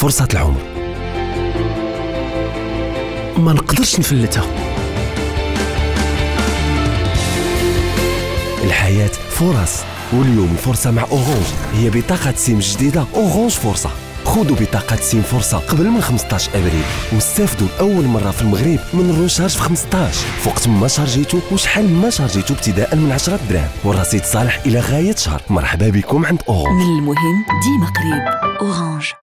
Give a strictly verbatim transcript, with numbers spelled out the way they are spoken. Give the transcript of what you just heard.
فرصة العمر، ما نقدرش نفلتها. الحياة فرص، واليوم الفرصة مع أورانج هي بطاقة سيم جديدة أورانج فرصة. خذوا بطاقة سيم فرصة قبل من خمسة عشر أبريل واستافدوا لأول مرة في المغرب من الرشارج في خمسة عشر، فوقت ما شارجيتو وشحال ما شارجيتو، ابتداء من عشرة دراهم والرصيد صالح إلى غاية شهر. مرحبا بكم عند أورانج. من المهم ديما قريب، أورانج.